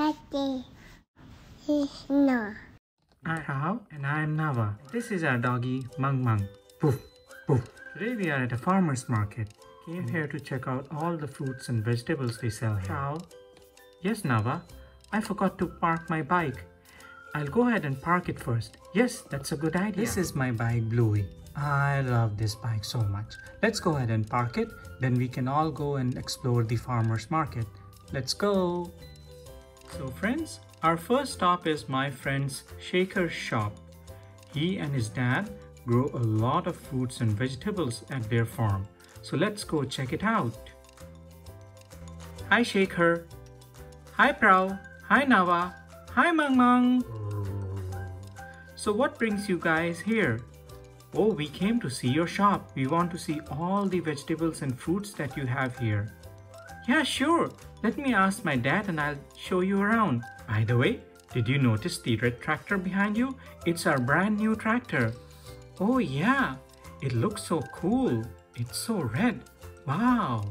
Daddy is Noah. I'm Rahab and I'm Nava. This is our doggy Mang Mang. Poof, poof. Today we are at a farmer's market. Came here to check out all the fruits and vegetables they sell here. Ciao. Yes, Nava. I forgot to park my bike. I'll go ahead and park it first. Yes, that's a good idea. This is my bike, Bluey. I love this bike so much. Let's go ahead and park it. Then we can all go and explore the farmer's market. Let's go. So friends, our first stop is my friend's Shaker's shop. He and his dad grow a lot of fruits and vegetables at their farm. So let's go check it out. Hi Shaker. Hi Prao. Hi Nava. Hi Mang Mang. So what brings you guys here? Oh, we came to see your shop. We want to see all the vegetables and fruits that you have here. Yeah, sure. Let me ask my dad and I'll show you around. By the way, did you notice the red tractor behind you? It's our brand new tractor. Oh yeah, it looks so cool. It's so red. Wow.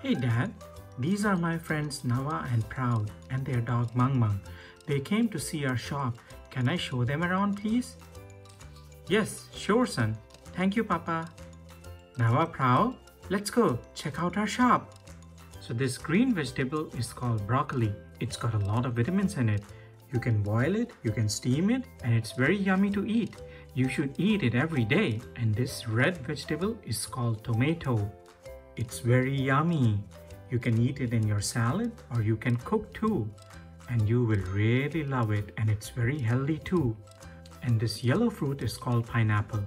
Hey Dad, these are my friends Nava and Proud and their dog Mang Mang. They came to see our shop. Can I show them around please? Yes, sure son. Thank you Papa. Nava, Proud, let's go check out our shop. So this green vegetable is called broccoli. It's got a lot of vitamins in it. You can boil it, you can steam it, and it's very yummy to eat. You should eat it every day. And this red vegetable is called tomato. It's very yummy. You can eat it in your salad or you can cook too. And you will really love it and it's very healthy too. And this yellow fruit is called pineapple.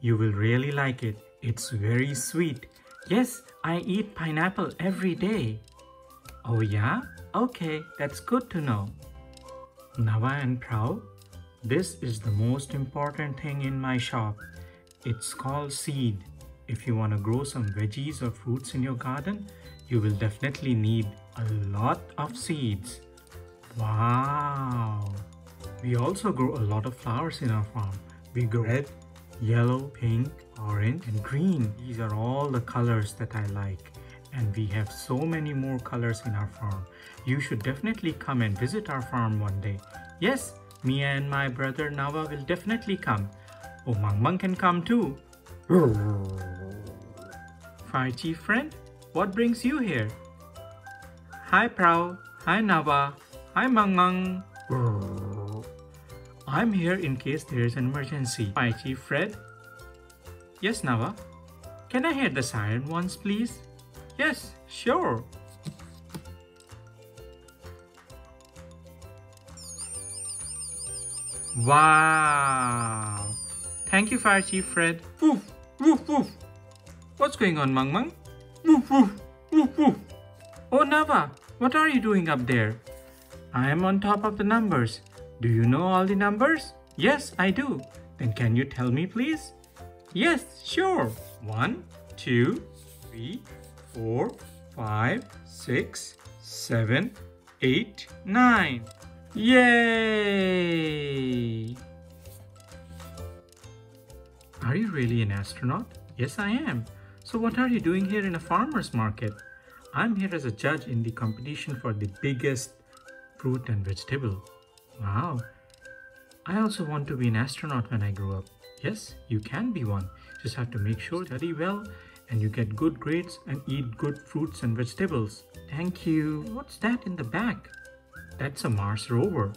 You will really like it. It's very sweet. Yes, I eat pineapple every day. Oh yeah? Okay, that's good to know. Nava and Prao, this is the most important thing in my shop. It's called seed. If you want to grow some veggies or fruits in your garden, you will definitely need a lot of seeds. Wow! We also grow a lot of flowers in our farm. We grow red, yellow, pink, orange, and green. These are all the colors that I like. And we have so many more colors in our farm. You should definitely come and visit our farm one day. Yes, me and my brother Nava will definitely come. Oh, Mang Mang can come too. Fire Chief Fred, what brings you here? Hi Prao, hi Nava, hi Mang Mang. I'm here in case there is an emergency. Fire Chief Fred? Yes Nava, can I hear the siren once please? Yes, sure. Wow! Thank you, Fire Chief Fred. Woof, woof, woof. What's going on, Mang Mang? Woof, woof, woof, woof. Oh, Nava, what are you doing up there? I am on top of the numbers. Do you know all the numbers? Yes, I do. Then can you tell me, please? Yes, sure. 1, 2, 3, 4, 5, 6, 7, 8, 9. Yay! Are you really an astronaut? Yes, I am. So what are you doing here in a farmer's market? I'm here as a judge in the competition for the biggest fruit and vegetable. Wow! I also want to be an astronaut when I grow up. Yes, you can be one. Just have to make sure you study well and you get good grades and eat good fruits and vegetables. Thank you. What's that in the back? That's a Mars rover.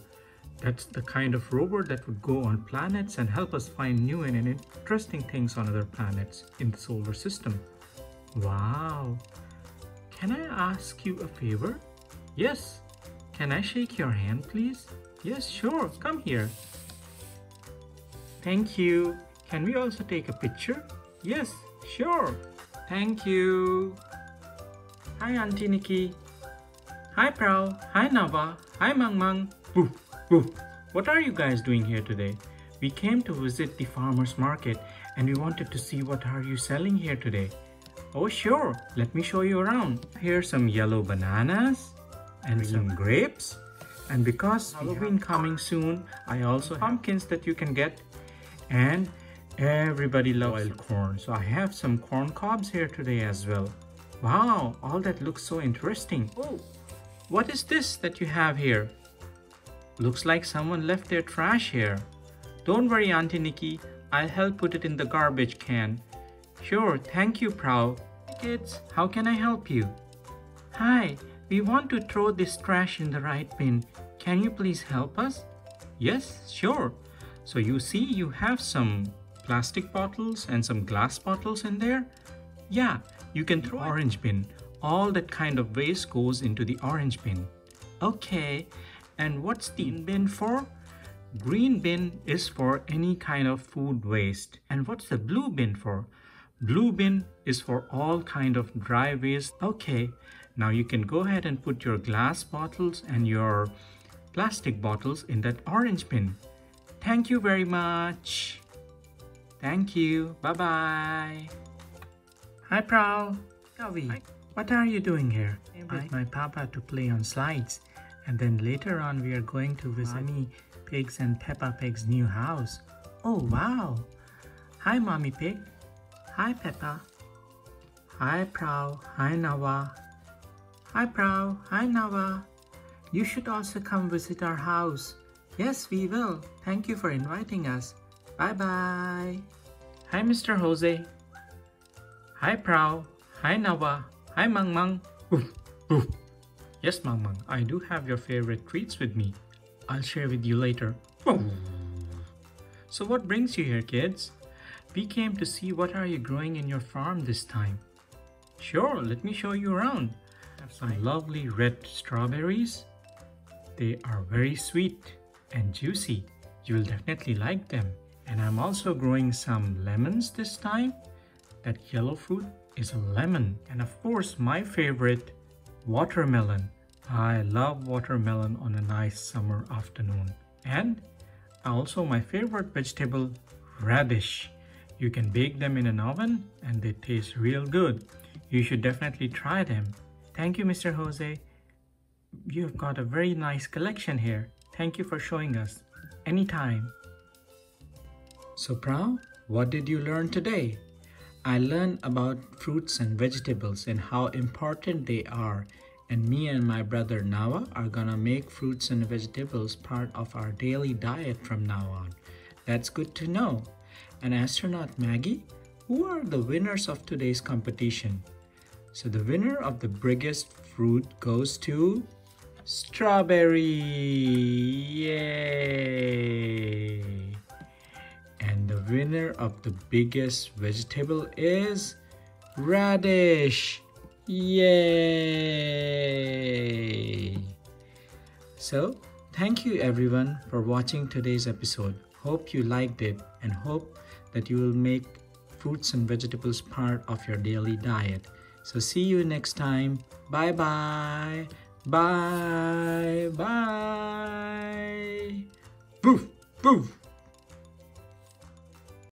That's the kind of rover that would go on planets and help us find new and interesting things on other planets in the solar system. Wow. Can I ask you a favor? Yes. Can I shake your hand, please? Yes, sure. Come here. Thank you. Can we also take a picture? Yes, sure. Thank you. Hi Auntie Nikki. Hi Prao. Hi Nava. Hi Mang Mang. Woof, woof. What are you guys doing here today? We came to visit the farmer's market and we wanted to see what are you selling here today. Oh sure, let me show you around. Here's some yellow bananas and some grapes. And because Halloween coming soon, I also have pumpkins that you can get. And everybody loves corn, so I have some corn cobs here today as well. Wow, all that looks so interesting. Oh, what is this that you have here? Looks like someone left their trash here. Don't worry, Auntie Nikki. I'll help put it in the garbage can. Sure, thank you, Prow. Kids, how can I help you? Hi, we want to throw this trash in the right bin. Can you please help us? Yes, sure. So you see you have some plastic bottles and some glass bottles in there? Yeah, you can throw orange bin. All that kind of waste goes into the orange bin. Okay, and what's the bin for? Green bin is for any kind of food waste. And what's the blue bin for? Blue bin is for all kind of dry waste. Okay, now you can go ahead and put your glass bottles and your plastic bottles in that orange bin. Thank you very much. Thank you. Bye-bye. Hi, Prow. Kavi, what are you doing here? I'm with my papa to play on slides. And then later on, we are going to visit Mommy Pig's and Peppa Pig's new house. Oh, wow. Hi, Mommy Pig. Hi, Peppa. Hi, Prow. Hi, Nava. Hi, Prow. Hi, Nava. You should also come visit our house. Yes, we will. Thank you for inviting us. Bye-bye. Hi, Mr. Jose. Hi, Prow. Hi, Nava. Hi, Mang Mang. Oof, oof. Yes, Mang Mang, I do have your favorite treats with me. I'll share with you later. Oof. So what brings you here, kids? We came to see what are you growing in your farm this time. Sure, let me show you around. Have some lovely red strawberries. They are very sweet and juicy. You will definitely like them. And I'm also growing some lemons this time. That yellow fruit is a lemon. And of course, my favorite, watermelon. I love watermelon on a nice summer afternoon. And also my favorite vegetable, radish. You can bake them in an oven and they taste real good. You should definitely try them. Thank you, Mr. Jose. You've got a very nice collection here. Thank you for showing us. Anytime. So, Prow, what did you learn today? I learned about fruits and vegetables and how important they are. And me and my brother Nava are gonna make fruits and vegetables part of our daily diet from now on. That's good to know. And astronaut Maggie, who are the winners of today's competition? So the winner of the biggest fruit goes to strawberry. Yay! And the winner of the biggest vegetable is radish. Yay! So, thank you everyone for watching today's episode. Hope you liked it and hope that you will make fruits and vegetables part of your daily diet. So see you next time. Bye-bye. Bye. Bye.